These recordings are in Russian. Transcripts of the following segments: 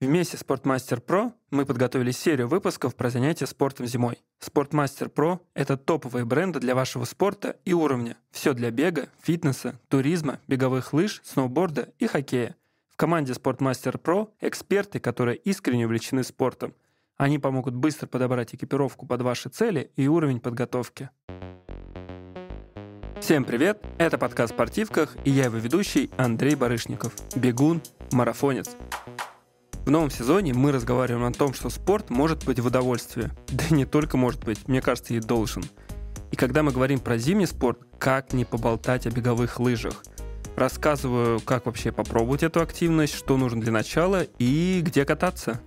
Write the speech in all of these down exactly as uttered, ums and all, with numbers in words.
Вместе с Sportmaster Pro мы подготовили серию выпусков про занятия спортом зимой. Sportmaster Pro – это топовые бренды для вашего спорта и уровня. Все для бега, фитнеса, туризма, беговых лыж, сноуборда и хоккея. В команде Sportmaster Pro эксперты, которые искренне увлечены спортом. Они помогут быстро подобрать экипировку под ваши цели и уровень подготовки. Всем привет! Это подкаст «В спортивках» и я его ведущий Андрей Барышников. Бегун, марафонец. В новом сезоне мы разговариваем о том, что спорт может быть в удовольствии. Да и не только может быть, мне кажется, и должен. И когда мы говорим про зимний спорт, как не поболтать о беговых лыжах? Рассказываю, как вообще попробовать эту активность, что нужно для начала и где кататься.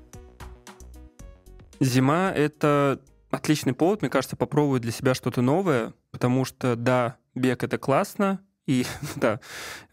Зима — это отличный повод, мне кажется, попробовать для себя что-то новое, потому что, да, бег — это классно, и, да,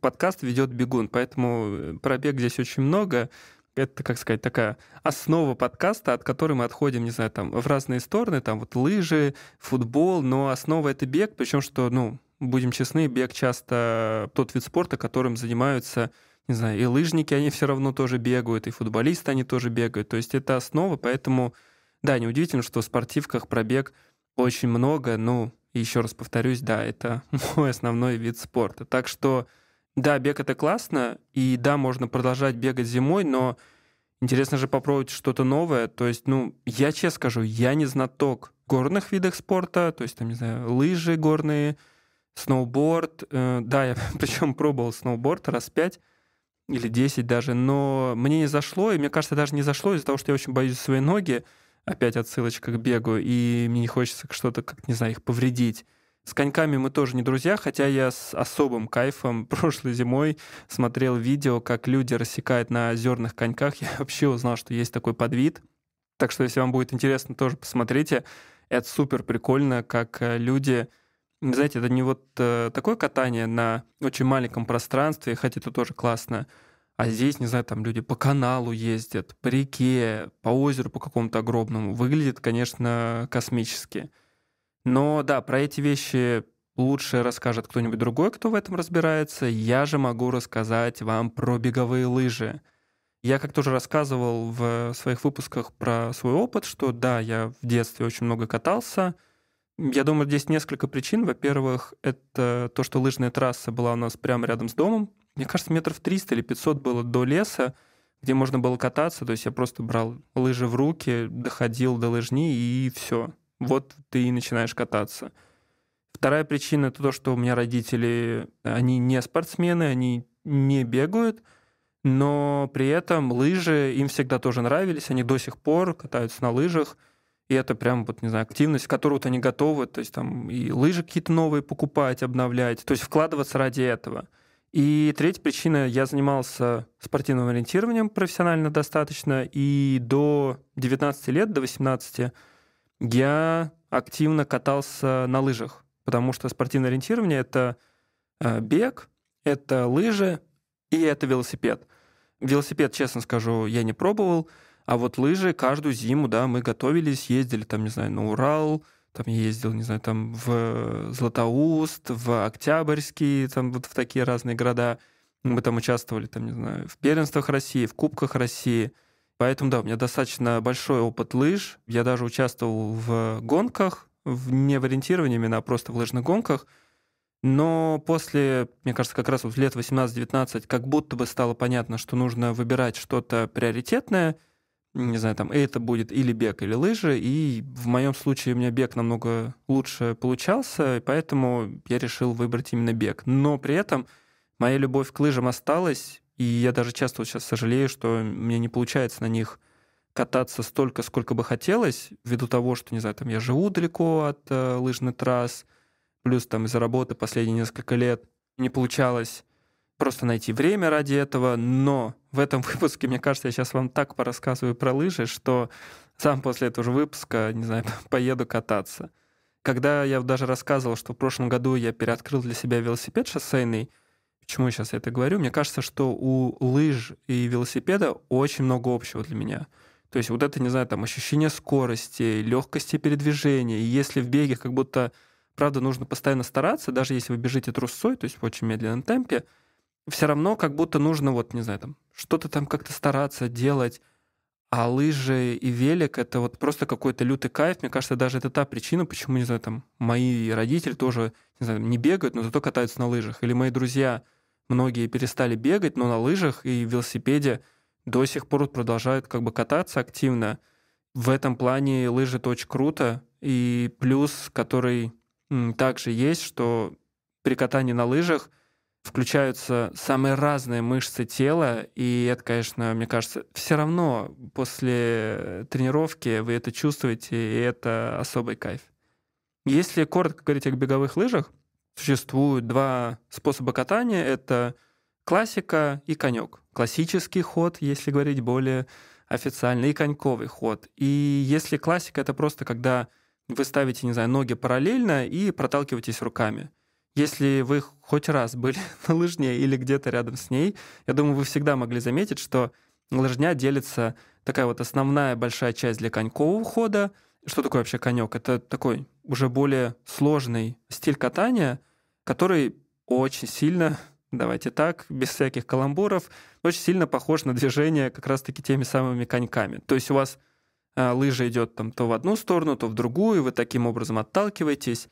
подкаст ведет бегун, поэтому про бег здесь очень много. Это, как сказать, такая основа подкаста, от которой мы отходим, не знаю, там, в разные стороны, там, вот лыжи, футбол, но основа — это бег, причем что, ну, будем честны, бег часто тот вид спорта, которым занимаются, не знаю, и лыжники, они все равно тоже бегают, и футболисты, они тоже бегают, то есть это основа, поэтому, да, неудивительно, что в спортивках про бег очень много, ну, еще раз повторюсь, да, это мой основной вид спорта, так что... Да, бег — это классно, и да, можно продолжать бегать зимой, но интересно же попробовать что-то новое. То есть, ну, я честно скажу, я не знаток горных видов спорта, то есть, там, не знаю, лыжи горные, сноуборд. Да, я причем пробовал сноуборд раз пять или десять даже, но мне не зашло, и мне кажется, даже не зашло из-за того, что я очень боюсь свои ноги, опять отсылочка к бегу, и мне не хочется что-то, как, не знаю, их повредить. С коньками мы тоже не друзья, хотя я с особым кайфом прошлой зимой смотрел видео, как люди рассекают на озерных коньках. Я вообще узнал, что есть такой подвид. Так что, если вам будет интересно, тоже посмотрите. Это супер прикольно, как люди... Знаете, это не вот такое катание на очень маленьком пространстве, хотя это тоже классно. А здесь, не знаю, там люди по каналу ездят, по реке, по озеру по какому-то огромному. Выглядит, конечно, космически. Но да, про эти вещи лучше расскажет кто-нибудь другой, кто в этом разбирается. Я же могу рассказать вам про беговые лыжи. Я как-то уже рассказывал в своих выпусках про свой опыт, что да, я в детстве очень много катался. Я думаю, здесь несколько причин. Во-первых, это то, что лыжная трасса была у нас прямо рядом с домом. Мне кажется, метров триста или пятьсот было до леса, где можно было кататься. То есть я просто брал лыжи в руки, доходил до лыжни и все. Вот ты и начинаешь кататься. Вторая причина — это то, что у меня родители, они не спортсмены, они не бегают, но при этом лыжи им всегда тоже нравились, они до сих пор катаются на лыжах, и это прям, вот, не знаю, активность, к которой они готовы, то есть там и лыжи какие-то новые покупать, обновлять, то есть вкладываться ради этого. И третья причина — я занимался спортивным ориентированием профессионально достаточно, и до девятнадцати лет, до восемнадцати я активно катался на лыжах, потому что спортивное ориентирование — это бег, это лыжи и это велосипед. Велосипед, честно скажу, я не пробовал, а вот лыжи каждую зиму, да, мы готовились, ездили там, не знаю, на Урал, там я ездил, не знаю, там в Златоуст, в Октябрьский, там вот в такие разные города. Мы там участвовали, там, не знаю, в первенствах России, в Кубках России. Поэтому, да, у меня достаточно большой опыт лыж. Я даже участвовал в гонках, не в ориентировании именно, а просто в лыжных гонках. Но после, мне кажется, как раз вот лет восемнадцать-девятнадцать как будто бы стало понятно, что нужно выбирать что-то приоритетное. Не знаю, там это будет или бег, или лыжи. И в моем случае у меня бег намного лучше получался, и поэтому я решил выбрать именно бег. Но при этом моя любовь к лыжам осталась... И я даже часто сейчас сожалею, что мне не получается на них кататься столько, сколько бы хотелось, ввиду того, что, не знаю, там я живу далеко от э, лыжных трасс, плюс там из-за работы последние несколько лет не получалось просто найти время ради этого. Но в этом выпуске, мне кажется, я сейчас вам так порассказываю про лыжи, что сам после этого же выпуска, не знаю, поеду кататься. Когда я даже рассказывал, что в прошлом году я переоткрыл для себя велосипед шоссейный, почему я сейчас это говорю? Мне кажется, что у лыж и велосипеда очень много общего для меня. То есть вот это, не знаю, там ощущение скорости, легкости передвижения. И если в беге как будто, правда, нужно постоянно стараться, даже если вы бежите трусцой, то есть в очень медленном темпе, все равно как будто нужно, вот, не знаю, там что-то там как-то стараться делать. А лыжи и велик — это вот просто какой-то лютый кайф. Мне кажется, даже это та причина, почему, не знаю, там мои родители тоже, не знаю, не бегают, но зато катаются на лыжах. Или мои друзья, многие перестали бегать, но на лыжах и велосипеде до сих пор продолжают как бы кататься активно. В этом плане лыжи — это очень круто. И плюс, который также есть, что при катании на лыжах включаются самые разные мышцы тела, и это, конечно, мне кажется, все равно после тренировки вы это чувствуете, и это особый кайф. Если коротко говорить о беговых лыжах, существуют два способа катания. Это классика и конек. Классический ход, если говорить более официально, и коньковый ход. И если классика, это просто когда вы ставите, не знаю, ноги параллельно и проталкиваетесь руками. Если вы хоть раз были на лыжне или где-то рядом с ней, я думаю, вы всегда могли заметить, что лыжня делится такая вот основная большая часть для конькового хода. Что такое вообще конек? Это такой уже более сложный стиль катания, который очень сильно, давайте так, без всяких каламбуров, очень сильно похож на движение как раз-таки теми самыми коньками. То есть у вас лыжа идет там то в одну сторону, то в другую, вы таким образом отталкиваетесь.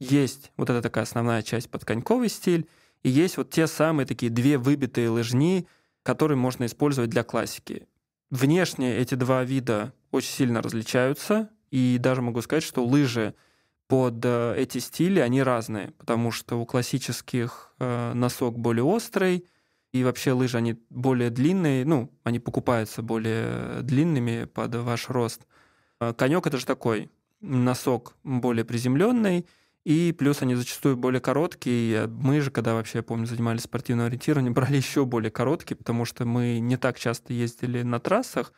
Есть вот эта такая основная часть под коньковый стиль, и есть вот те самые такие две выбитые лыжни, которые можно использовать для классики. Внешне эти два вида очень сильно различаются, и даже могу сказать, что лыжи под эти стили, они разные, потому что у классических носок более острый, и вообще лыжи, они более длинные, ну, они покупаются более длинными под ваш рост. Конек — это же такой носок более приземленный. И плюс они зачастую более короткие. Мы же, когда вообще, я помню, занимались спортивным ориентированием, брали еще более короткие, потому что мы не так часто ездили на трассах,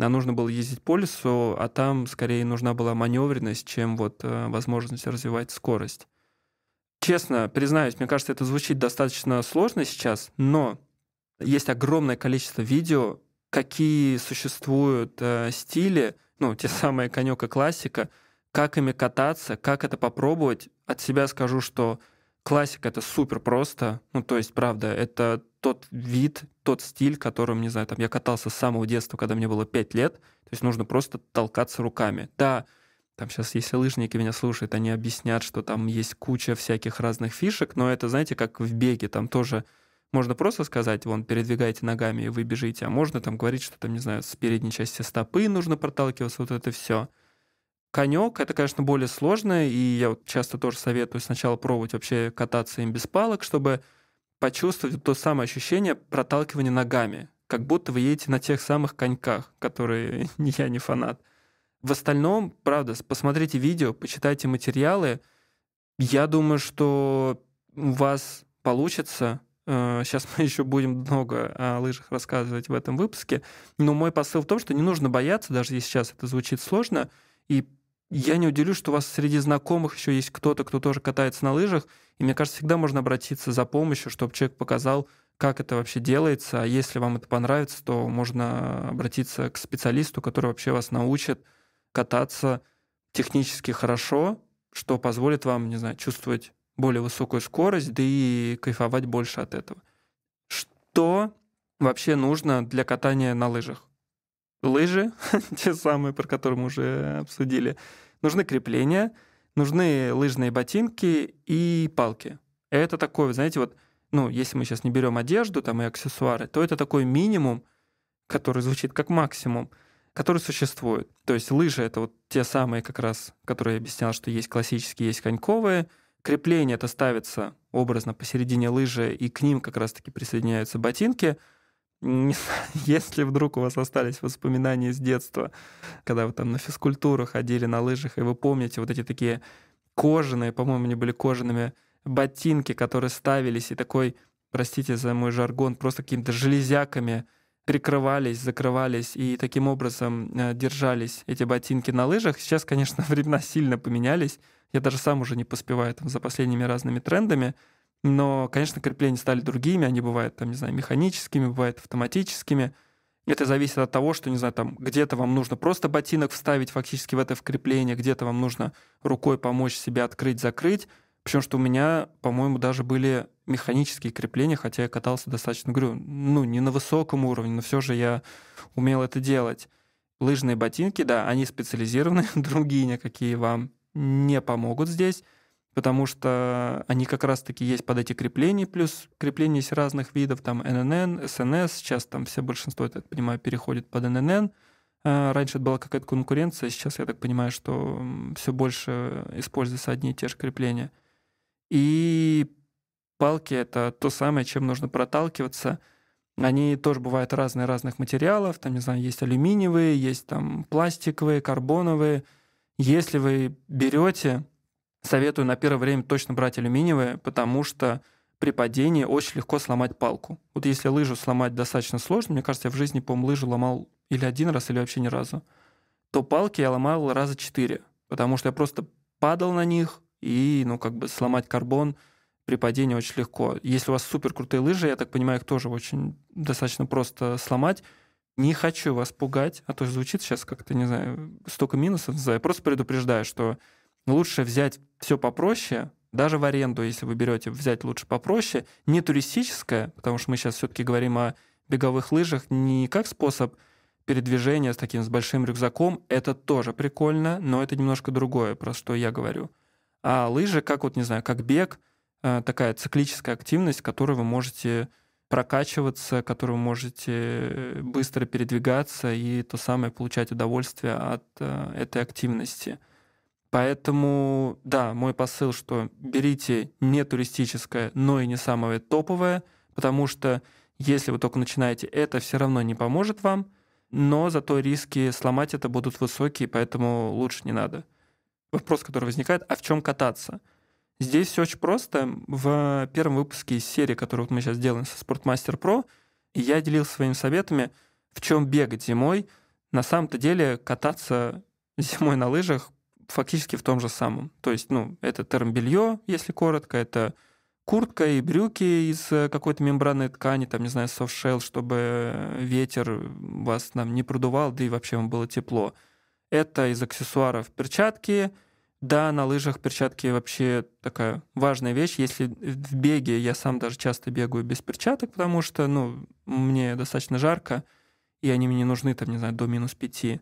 а нужно было ездить по лесу, а там скорее нужна была маневренность, чем вот возможность развивать скорость. Честно признаюсь, мне кажется, это звучит достаточно сложно сейчас, но есть огромное количество видео, какие существуют стили, ну, те самые конёк и классика, как ими кататься, как это попробовать. От себя скажу, что классика — это супер просто. Ну, то есть, правда, это тот вид, тот стиль, которым, не знаю, там, я катался с самого детства, когда мне было пять лет. То есть нужно просто толкаться руками. Да, там сейчас, если лыжники меня слушают, они объяснят, что там есть куча всяких разных фишек, но это, знаете, как в беге, там тоже можно просто сказать, вон, передвигайте ногами, и вы бежите, а можно там говорить, что там, не знаю, с передней части стопы нужно проталкиваться, вот это все. Конек — это, конечно, более сложно, и я вот часто тоже советую сначала пробовать вообще кататься им без палок, чтобы почувствовать то самое ощущение проталкивания ногами, как будто вы едете на тех самых коньках, которые я не фанат. В остальном, правда, посмотрите видео, почитайте материалы. Я думаю, что у вас получится. Сейчас мы еще будем много о лыжах рассказывать в этом выпуске. Но мой посыл в том, что не нужно бояться, даже если сейчас это звучит сложно, и я не удивлюсь, что у вас среди знакомых еще есть кто-то, кто тоже катается на лыжах. И мне кажется, всегда можно обратиться за помощью, чтобы человек показал, как это вообще делается. А если вам это понравится, то можно обратиться к специалисту, который вообще вас научит кататься технически хорошо, что позволит вам, не знаю, чувствовать более высокую скорость, да и кайфовать больше от этого. Что вообще нужно для катания на лыжах? Лыжи, те самые, про которые мы уже обсудили. Нужны крепления, нужны лыжные ботинки и палки. Это такое, знаете, вот, ну, если мы сейчас не берем одежду там, и аксессуары, то это такой минимум, который звучит как максимум, который существует. То есть лыжи — это вот те самые как раз, которые я объяснял, что есть классические, есть коньковые. Крепление — это ставится образно посередине лыжи, и к ним как раз-таки присоединяются ботинки. Если вдруг у вас остались воспоминания с детства, когда вы там на физкультуру ходили на лыжах, и вы помните вот эти такие кожаные, по-моему, они были кожаными, ботинки, которые ставились, и такой, простите за мой жаргон, просто какими-то железяками прикрывались, закрывались, и таким образом держались эти ботинки на лыжах. Сейчас, конечно, времена сильно поменялись. Я даже сам уже не поспеваю там за последними разными трендами. Но, конечно, крепления стали другими, они бывают, там, не знаю, механическими, бывают автоматическими. Это зависит от того, что, не знаю, там где-то вам нужно просто ботинок вставить фактически в это вкрепление, где-то вам нужно рукой помочь себе открыть-закрыть. Причем, что у меня, по-моему, даже были механические крепления, хотя я катался достаточно, говорю, ну, не на высоком уровне, но все же я умел это делать. Лыжные ботинки, да, они специализированы, другие никакие вам не помогут здесь, потому что они как раз-таки есть под эти крепления, плюс крепления есть разных видов, там эн эн эн, эс эн эс, сейчас там все большинство, я так понимаю, переходит под эн эн эн. Раньше это была какая-то конкуренция, сейчас, я так понимаю, что все больше используются одни и те же крепления. И палки — это то самое, чем нужно проталкиваться. Они тоже бывают разные-разных материалов. Там, не знаю, есть алюминиевые, есть там пластиковые, карбоновые. Если вы берете, советую на первое время точно брать алюминиевые, потому что при падении очень легко сломать палку. Вот если лыжу сломать достаточно сложно, мне кажется, я в жизни, по-моему, лыжу ломал или один раз, или вообще ни разу, то палки я ломал раза четыре, потому что я просто падал на них, и, ну, как бы сломать карбон при падении очень легко. Если у вас суперкрутые лыжи, я так понимаю, их тоже очень достаточно просто сломать. Не хочу вас пугать, а то звучит сейчас как-то, не знаю, столько минусов. Я просто предупреждаю, что лучше взять все попроще, даже в аренду, если вы берете, взять лучше попроще, не туристическое, потому что мы сейчас все-таки говорим о беговых лыжах не как способ передвижения с таким с большим рюкзаком. Это тоже прикольно, но это немножко другое, про что я говорю. А лыжи, как вот, не знаю, как бег, такая циклическая активность, которой вы можете прокачиваться, которой вы можете быстро передвигаться и то самое получать удовольствие от этой активности. Поэтому, да, мой посыл, что берите не туристическое, но и не самое топовое, потому что если вы только начинаете, это все равно не поможет вам, но зато риски сломать это будут высокие, поэтому лучше не надо. Вопрос, который возникает, а в чем кататься? Здесь все очень просто. В первом выпуске из серии, которую мы сейчас делаем со Sportmaster Pro, я делился своими советами, в чем бегать зимой. На самом-то деле кататься зимой на лыжах фактически в том же самом. То есть, ну, это термобелье, если коротко, это куртка и брюки из какой-то мембранной ткани, там, не знаю, софтшелл, чтобы ветер вас там не продувал, да и вообще вам было тепло. Это из аксессуаров перчатки. Да, на лыжах перчатки вообще такая важная вещь. Если в беге, я сам даже часто бегаю без перчаток, потому что, ну, мне достаточно жарко, и они мне нужны, там, не знаю, до минус пяти,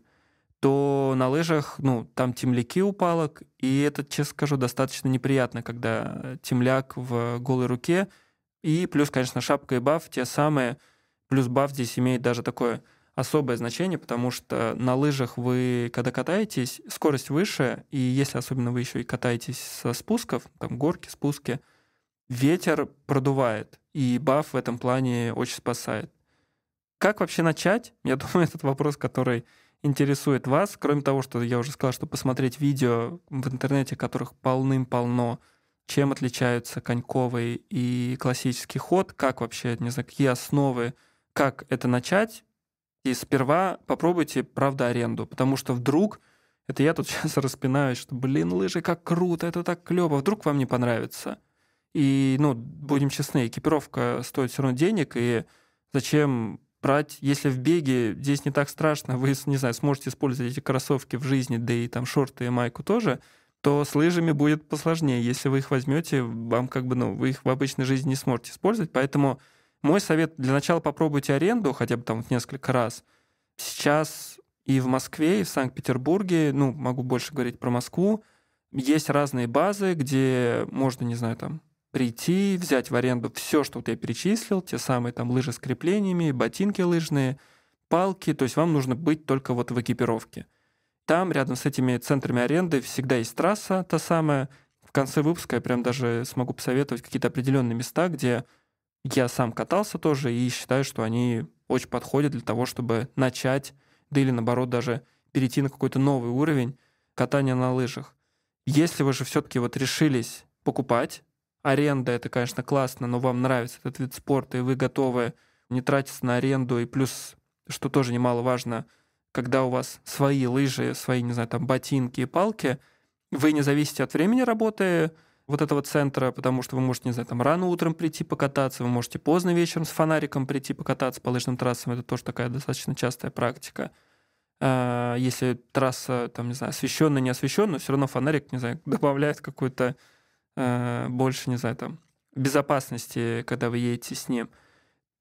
то на лыжах, ну, там темляки у палок, и это, честно скажу, достаточно неприятно, когда темляк в голой руке, и плюс, конечно, шапка и баф, те самые, плюс баф здесь имеет даже такое особое значение, потому что на лыжах вы, когда катаетесь, скорость выше, и если особенно вы еще и катаетесь со спусков, там горки, спуски, ветер продувает, и баф в этом плане очень спасает. Как вообще начать? Я думаю, этот вопрос, который интересует вас. Кроме того, что я уже сказал, что посмотреть видео в интернете, которых полным-полно, чем отличаются коньковый и классический ход, как вообще, не знаю, какие основы, как это начать. И сперва попробуйте, правда, аренду, потому что вдруг, это я тут сейчас распинаюсь, что, блин, лыжи, как круто, это так клево, вдруг вам не понравится. И, ну, будем честны, экипировка стоит все равно денег, и зачем брать, если в беге здесь не так страшно, вы, не знаю, сможете использовать эти кроссовки в жизни, да и там шорты и майку тоже, то с лыжами будет посложнее. Если вы их возьмете, вам как бы, ну, вы их в обычной жизни не сможете использовать, поэтому мой совет: для начала попробуйте аренду хотя бы там несколько раз. Сейчас и в Москве, и в Санкт-Петербурге, ну, могу больше говорить про Москву, есть разные базы, где можно, не знаю, там, прийти, взять в аренду все, что вот я перечислил, те самые там лыжи с креплениями, ботинки лыжные, палки, то есть вам нужно быть только вот в экипировке. Там рядом с этими центрами аренды всегда есть трасса та самая. В конце выпуска я прям даже смогу посоветовать какие-то определенные места, где я сам катался тоже и считаю, что они очень подходят для того, чтобы начать, да или наоборот даже перейти на какой-то новый уровень катания на лыжах. Если вы же все-таки вот решились покупать, аренда — это, конечно, классно, но вам нравится этот вид спорта, и вы готовы не тратиться на аренду, и плюс, что тоже немаловажно, когда у вас свои лыжи, свои, не знаю, там, ботинки и палки, вы не зависите от времени работы вот этого центра, потому что вы можете, не знаю, там рано утром прийти покататься, вы можете поздно вечером с фонариком прийти покататься по лыжным трассам, это тоже такая достаточно частая практика. Если трасса, там, не знаю, освещенная, не освещенная, все равно фонарик, не знаю, добавляет какую-то больше, не знаю, там, безопасности, когда вы едете с ним.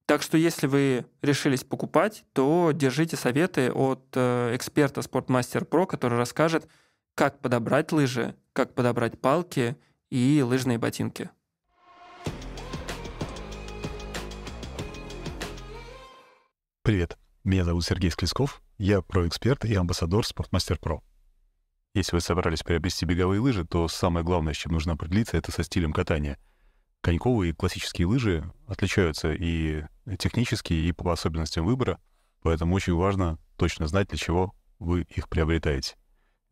Так что если вы решились покупать, то держите советы от эксперта Sportmaster Pro, который расскажет, как подобрать лыжи, как подобрать палки и лыжные ботинки. Привет, меня зовут Сергей Склицков, я проэксперт и амбассадор Sportmaster Pro. Если вы собрались приобрести беговые лыжи, то самое главное, с чем нужно определиться, это со стилем катания. Коньковые и классические лыжи отличаются и технически, и по особенностям выбора, поэтому очень важно точно знать, для чего вы их приобретаете.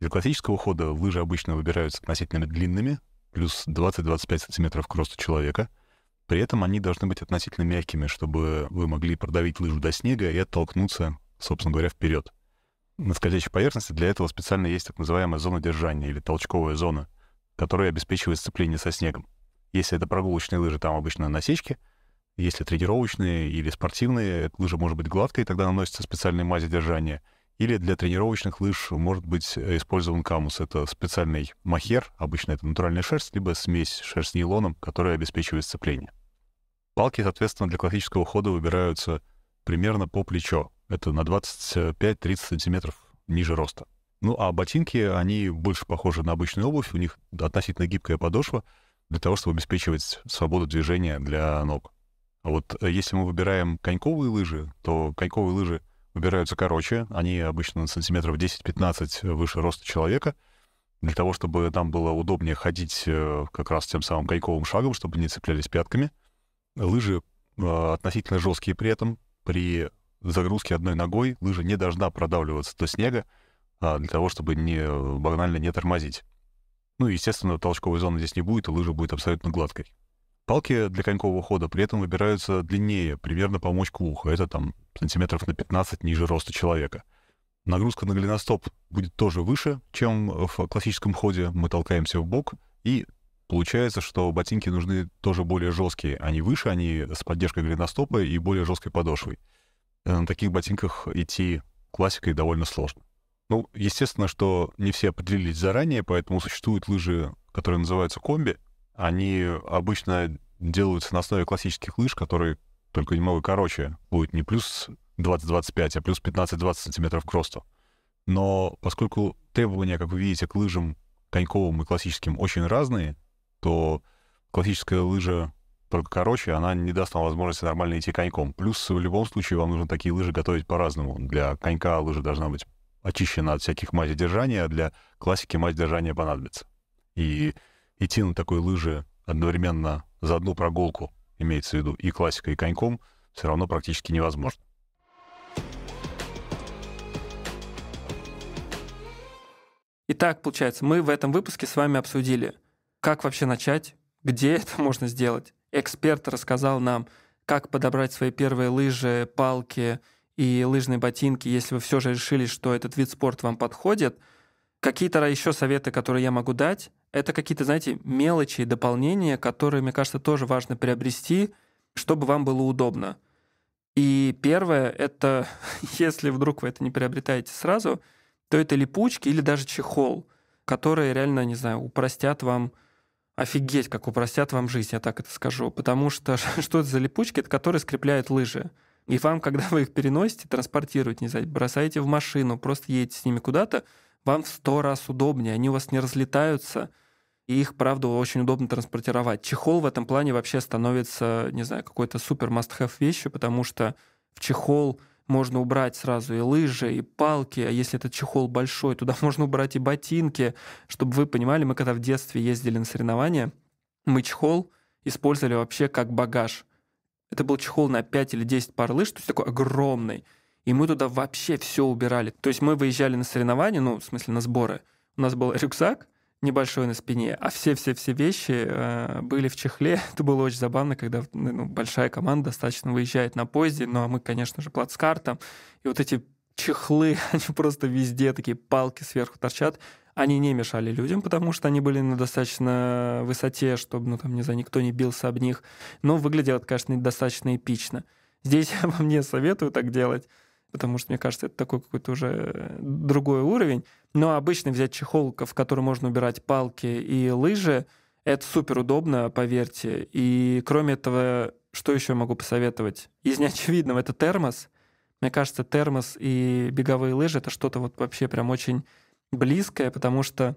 Для классического хода лыжи обычно выбираются относительно длинными, плюс двадцать-двадцать пять сантиметров к росту человека. При этом они должны быть относительно мягкими, чтобы вы могли продавить лыжу до снега и оттолкнуться, собственно говоря, вперед. На скользящей поверхности для этого специально есть так называемая зона держания или толчковая зона, которая обеспечивает сцепление со снегом. Если это прогулочные лыжи, там обычно насечки. Если тренировочные или спортивные, лыжа может быть гладкой, тогда наносятся специальные мази держания. Или для тренировочных лыж может быть использован камус. Это специальный мохер, обычно это натуральная шерсть, либо смесь шерсть с нейлоном, которая обеспечивает сцепление. Палки, соответственно, для классического хода выбираются примерно по плечо. Это на двадцать пять-тридцать сантиметров ниже роста. Ну а ботинки, они больше похожи на обычную обувь, у них относительно гибкая подошва для того, чтобы обеспечивать свободу движения для ног. А вот если мы выбираем коньковые лыжи, то коньковые лыжи выбираются короче, они обычно на сантиметров десять-пятнадцать выше роста человека, для того, чтобы нам было удобнее ходить как раз тем самым коньковым шагом, чтобы не цеплялись пятками. Лыжи э, относительно жесткие при этом. При загрузке одной ногой лыжа не должна продавливаться до снега, а для того, чтобы не, банально не тормозить. Ну и, естественно, толчковой зоны здесь не будет, и лыжа будет абсолютно гладкой. Палки для конькового хода при этом выбираются длиннее, примерно по мочку уха. Это там сантиметров на пятнадцать ниже роста человека. Нагрузка на голеностоп будет тоже выше, чем в классическом ходе. Мы толкаемся в бок и... Получается, что ботинки нужны тоже более жесткие. Они выше, они с поддержкой голеностопа и более жесткой подошвой. На таких ботинках идти классикой довольно сложно. Ну, естественно, что не все определились заранее, поэтому существуют лыжи, которые называются комби. Они обычно делаются на основе классических лыж, которые только немного короче. Будет не плюс двадцать-двадцать пять, а плюс пятнадцать-двадцать сантиметров к росту. Но поскольку требования, как вы видите, к лыжам коньковым и классическим очень разные, то классическая лыжа только короче, она не даст вам возможности нормально идти коньком. Плюс в любом случае вам нужно такие лыжи готовить по-разному. Для конька лыжа должна быть очищена от всяких мазей держания, а для классики мазь держания понадобится. И идти на такой лыже одновременно за одну прогулку, имеется в виду и классика, и коньком, все равно практически невозможно. Итак, получается, мы в этом выпуске с вами обсудили, как вообще начать, где это можно сделать. Эксперт рассказал нам, как подобрать свои первые лыжи, палки и лыжные ботинки, если вы все же решили, что этот вид спорта вам подходит. Какие-то еще советы, которые я могу дать, это какие-то, знаете, мелочи и дополнения, которые, мне кажется, тоже важно приобрести, чтобы вам было удобно. И первое — это, если вдруг вы это не приобретаете сразу, то это липучки или даже чехол, которые реально, не знаю, упростят вам... Офигеть, как упростят вам жизнь, я так это скажу. Потому что что это за липучки, это которые скрепляют лыжи. И вам, когда вы их переносите, транспортируете, не знаю, бросаете в машину, просто едете с ними куда-то, вам в сто раз удобнее, они у вас не разлетаются, и их, правда, очень удобно транспортировать. Чехол в этом плане вообще становится, не знаю, какой-то супер must-have вещью, потому что в чехол можно убрать сразу и лыжи, и палки, а если этот чехол большой, туда можно убрать и ботинки. Чтобы вы понимали, мы когда в детстве ездили на соревнования, мы чехол использовали вообще как багаж. Это был чехол на пять или десять пар лыж, то есть такой огромный. И мы туда вообще все убирали. То есть мы выезжали на соревнования, ну, в смысле, на сборы. У нас был рюкзак небольшой на спине, а все-все-все вещи э, были в чехле. Это было очень забавно, когда ну, большая команда достаточно выезжает на поезде, ну а мы, конечно же, плацкартом. И вот эти чехлы, они просто везде, такие палки сверху торчат. Они не мешали людям, потому что они были на достаточно высоте, чтобы, ну там, не знаю, никто не бился об них. Но выглядело это, конечно, достаточно эпично. Здесь я вам не советую так делать, потому что, мне кажется, это такой какой-то уже другой уровень. Но обычно взять чехол, в который можно убирать палки и лыжи, это суперудобно, поверьте. И кроме этого, Что еще могу посоветовать? Из неочевидного — это термос. Мне кажется, термос и беговые лыжи — это что-то вот вообще прям очень близкое, потому что,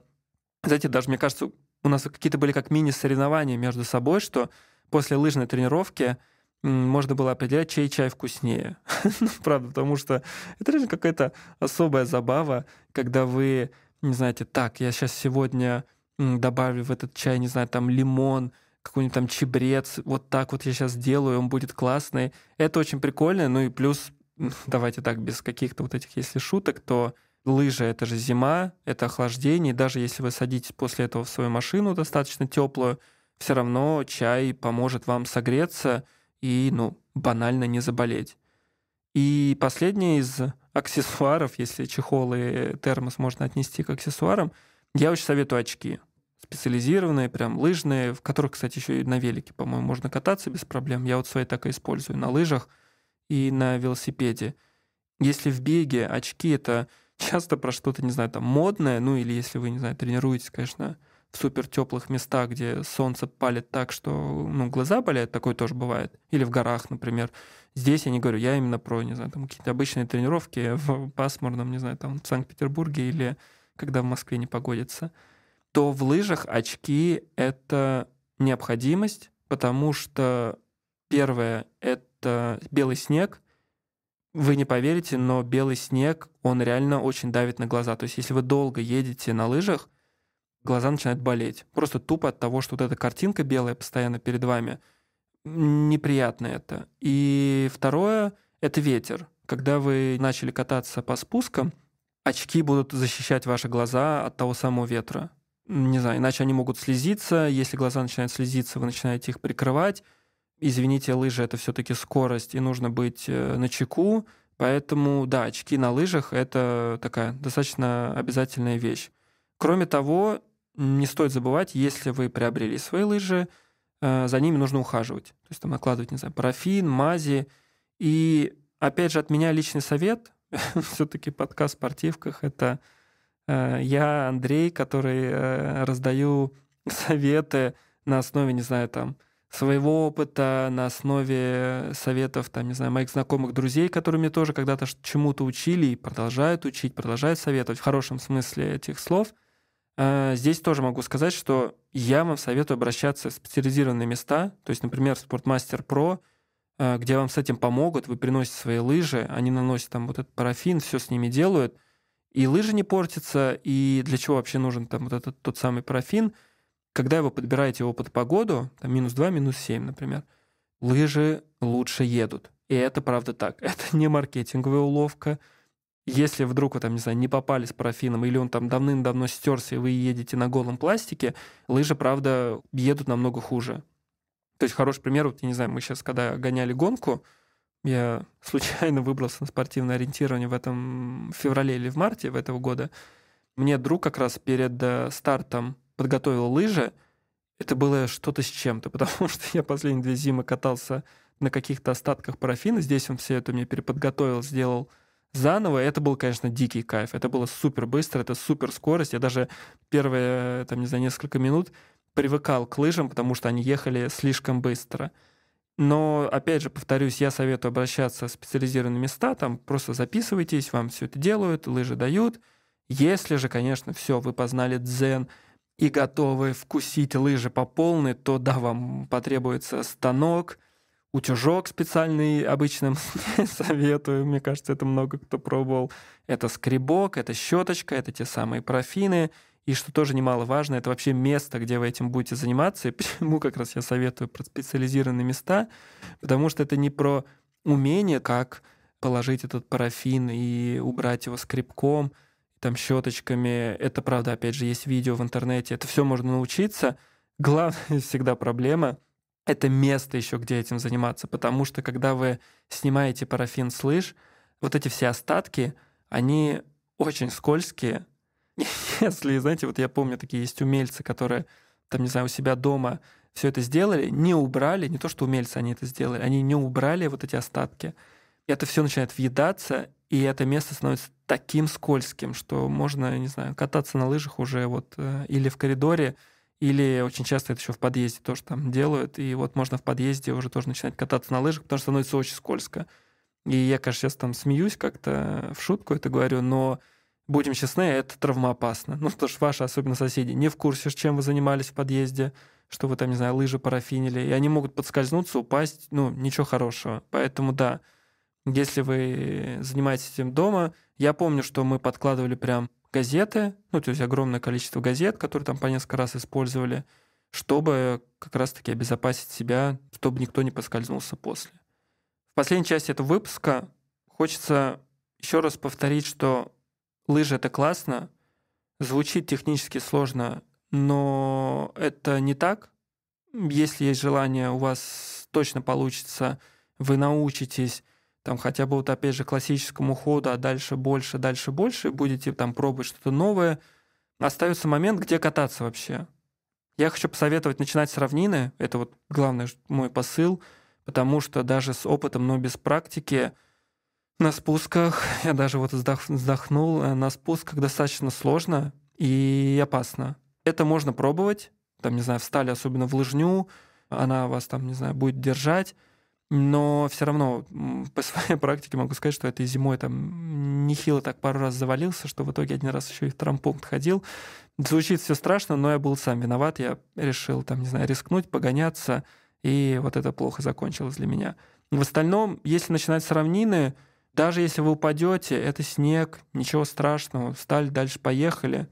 знаете, даже, мне кажется, у нас какие-то были как мини-соревнования между собой, что после лыжной тренировки можно было определять, чей чай вкуснее. Правда, потому что это реально какая-то особая забава, когда вы, не знаете, так, я сейчас сегодня добавлю в этот чай, не знаю, там лимон, какой-нибудь там чебрец, вот так вот я сейчас делаю, он будет классный. Это очень прикольно. Ну и плюс, давайте так, без каких-то вот этих, если шуток, то лыжи — это же зима, это охлаждение. Даже если вы садитесь после этого в свою машину достаточно теплую, все равно чай поможет вам согреться и, ну, банально не заболеть. И последнее из аксессуаров, если чехол и термос можно отнести к аксессуарам, я очень советую очки. Специализированные, прям лыжные, в которых, кстати, еще и на велике, по-моему, можно кататься без проблем. Я вот свои так и использую на лыжах и на велосипеде. Если в беге очки — это часто про что-то, не знаю, там модное, ну или если вы, не знаю, тренируетесь, конечно, в супер теплых местах, где солнце палит так, что, ну, глаза болят, такое тоже бывает. Или в горах, например. Здесь я не говорю, я именно про, не знаю, там какие-то обычные тренировки в пасмурном, не знаю, там в Санкт-Петербурге или когда в Москве не погодится. То в лыжах очки — это необходимость, потому что, первое, это белый снег. Вы не поверите, но белый снег, он реально очень давит на глаза. То есть если вы долго едете на лыжах, глаза начинают болеть. Просто тупо от того, что вот эта картинка белая постоянно перед вами. Неприятно это. И второе — это ветер. Когда вы начали кататься по спускам, очки будут защищать ваши глаза от того самого ветра. Не знаю, иначе они могут слезиться. Если глаза начинают слезиться, вы начинаете их прикрывать. Извините, лыжи — это все-таки скорость, и нужно быть начеку. Поэтому, да, очки на лыжах — это такая достаточно обязательная вещь. Кроме того, не стоит забывать, если вы приобрели свои лыжи, за ними нужно ухаживать. То есть там накладывать, не знаю, парафин, мази. И, опять же, от меня личный совет. Все-таки подкаст в спортивках — это... Я Андрей, который раздаю советы на основе, не знаю, там, своего опыта, на основе советов, там, не знаю, моих знакомых, друзей, которые мне тоже когда-то чему-то учили и продолжают учить, продолжают советовать в хорошем смысле этих слов. Здесь тоже могу сказать, что я вам советую обращаться в специализированные места, то есть, например, в Sportmaster Pro, где вам с этим помогут, вы приносите свои лыжи, они наносят там вот этот парафин, все с ними делают, и лыжи не портятся, и для чего вообще нужен там вот этот тот самый парафин? Когда вы подбираете его под погоду, там минус два, минус семь, например, лыжи лучше едут. И это правда так. Это не маркетинговая уловка. Если вдруг вы там, не знаю, не попали с парафином, или он там давным-давно стерся, и вы едете на голом пластике, лыжи, правда, едут намного хуже. То есть хороший пример, вот я не знаю, мы сейчас, когда гоняли гонку, я случайно выбрался на спортивное ориентирование в этом в феврале или в марте этого года. Мне друг как раз перед стартом подготовил лыжи. Это было что-то с чем-то, потому что я последние две зимы катался на каких-то остатках парафина. Здесь он все это мне переподготовил, сделал заново. Это был, конечно, дикий кайф. Это было супер быстро, это супер скорость. Я даже первые, там, не знаю, несколько минут привыкал к лыжам, потому что они ехали слишком быстро. Но, опять же, повторюсь, я советую обращаться в специализированные места, там просто записывайтесь, вам все это делают, лыжи дают. Если же, конечно, все, вы познали дзен и готовы вкусить лыжи по полной, то да, вам потребуется станок, утюжок специальный, обычным советую, мне кажется, это много кто пробовал. Это скребок, это щеточка, это те самые парафины. И что тоже немаловажно, это вообще место, где вы этим будете заниматься. И почему как раз я советую про специализированные места? Потому что это не про умение, как положить этот парафин и убрать его скребком, там, щеточками. Это правда, опять же, есть видео в интернете. Это все можно научиться. Главная всегда проблема — это место еще, где этим заниматься. Потому что когда вы снимаете парафин с лыж, вот эти все остатки, они очень скользкие. Если, знаете, вот я помню, такие есть умельцы, которые, там, не знаю, у себя дома все это сделали, не убрали, не то, что умельцы они это сделали, они не убрали вот эти остатки. Это все начинает въедаться, и это место становится таким скользким, что можно, не знаю, кататься на лыжах уже вот или в коридоре, Или очень часто это еще в подъезде тоже там делают. И вот можно в подъезде уже тоже начинать кататься на лыжах, потому что становится очень скользко. И я, конечно, сейчас там смеюсь как-то, в шутку это говорю, но будем честны, это травмоопасно. Ну, потому что ваши, особенно соседи, не в курсе, чем вы занимались в подъезде, что вы там, не знаю, лыжи парафинили, и они могут подскользнуться, упасть, ну, ничего хорошего. Поэтому да, если вы занимаетесь этим дома, я помню, что мы подкладывали прям газеты, ну, то есть огромное количество газет, которые там по несколько раз использовали, чтобы как раз-таки обезопасить себя, чтобы никто не подскользнулся после. В последней части этого выпуска хочется еще раз повторить, что лыжи — это классно, звучит технически сложно, но это не так. Если есть желание, у вас точно получится, вы научитесь там хотя бы вот опять же классическому ходу, а дальше больше, дальше больше, будете там пробовать что-то новое. Остается момент, где кататься вообще. Я хочу посоветовать начинать с равнины, это вот главный мой посыл, потому что даже с опытом, но без практики, на спусках, я даже вот вздохнул, на спусках достаточно сложно и опасно. Это можно пробовать, там, не знаю, встали особенно в лыжню, она вас там, не знаю, будет держать, но все равно по своей практике могу сказать, что этой зимой там нехило так пару раз завалился, что в итоге один раз еще и в травмпункт ходил. Звучит все страшно, но я был сам виноват, я решил там, не знаю, рискнуть, погоняться, и вот это плохо закончилось для меня. В остальном, если начинать с равнины, даже если вы упадете, это снег, ничего страшного, встали, дальше поехали.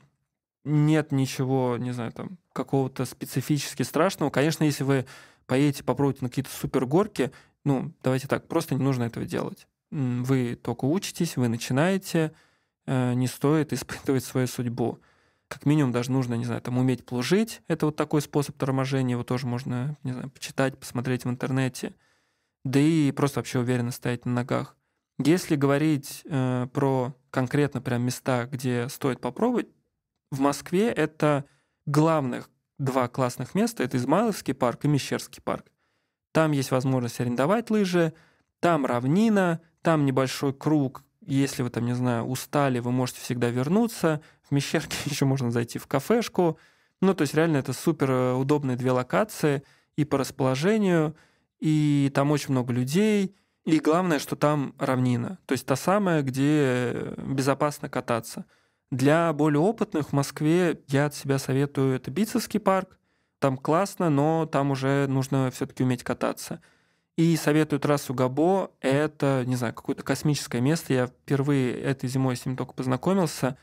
Нет ничего, не знаю, там, какого-то специфически страшного. Конечно, если вы поедете, попробуйте на какие-то супергорки, ну, давайте так, просто не нужно этого делать. Вы только учитесь, вы начинаете, не стоит испытывать свою судьбу. Как минимум даже нужно, не знаю, там, уметь плужить. Это вот такой способ торможения, его тоже можно, не знаю, почитать, посмотреть в интернете. Да и просто вообще уверенно стоять на ногах. Если говорить э, про конкретно прям места, где стоит попробовать, в Москве это главных два классных места. Это Измайловский парк и Мещерский парк. Там есть возможность арендовать лыжи, там равнина, там небольшой круг. Если вы там, не знаю, устали, вы можете всегда вернуться. В Мещерке еще можно зайти в кафешку. Ну, то есть реально это супер удобные две локации и по расположению, и там очень много людей. И главное, что там равнина. То есть та самая, где безопасно кататься. Для более опытных в Москве я от себя советую это Битцевский парк. Там классно, но там уже нужно все-таки уметь кататься. И советую трассу Габо. Это, не знаю, какое-то космическое место. Я впервые этой зимой с ним только познакомился.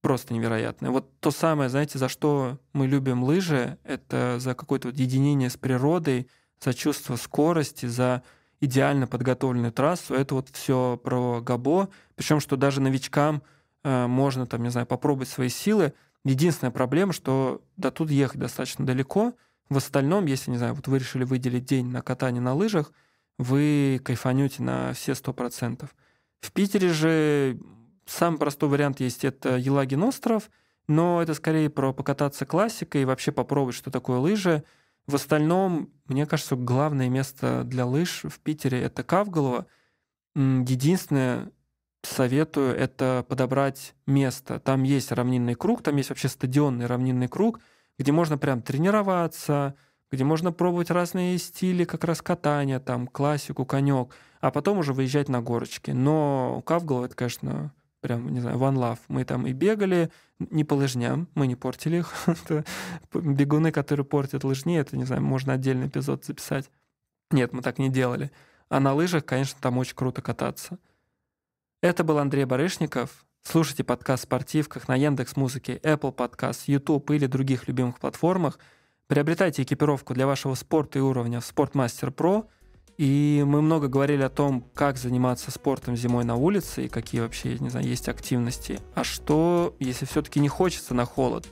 Просто невероятное. Вот то самое, знаете, за что мы любим лыжи, это за какое-то вот единение с природой, за чувство скорости, за идеально подготовленную трассу. Это вот все про Габо. Причем, что даже новичкам можно там, не знаю, попробовать свои силы. Единственная проблема, что до тут ехать достаточно далеко. В остальном, если, не знаю, вот вы решили выделить день на катание на лыжах, вы кайфанете на все сто процентов. В Питере же самый простой вариант есть — это Елагин остров, но это скорее про покататься классикой и вообще попробовать, что такое лыжи. В остальном, мне кажется, главное место для лыж в Питере — это Кавголово. Единственное, советую это подобрать место. Там есть равнинный круг, там есть вообще стадионный равнинный круг, где можно прям тренироваться, где можно пробовать разные стили как раз катания, там классику, конек, а потом уже выезжать на горочки. Но Кавголово — это, конечно, прям, не знаю, one love. Мы там и бегали, не по лыжням, мы не портили их. Бегуны, которые портят лыжни, это, не знаю, можно отдельный эпизод записать. Нет, мы так не делали. А на лыжах, конечно, там очень круто кататься. Это был Андрей Барышников. Слушайте подкаст «В спортивках» на Яндекс.Музыке, Apple Podcast, YouTube или других любимых платформах. Приобретайте экипировку для вашего спорта и уровня в Sportmaster Pro. И мы много говорили о том, как заниматься спортом зимой на улице и какие вообще, не знаю, есть активности. А что, если все-таки не хочется на холод?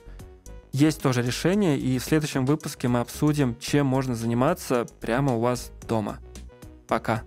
Есть тоже решение, и в следующем выпуске мы обсудим, чем можно заниматься прямо у вас дома. Пока!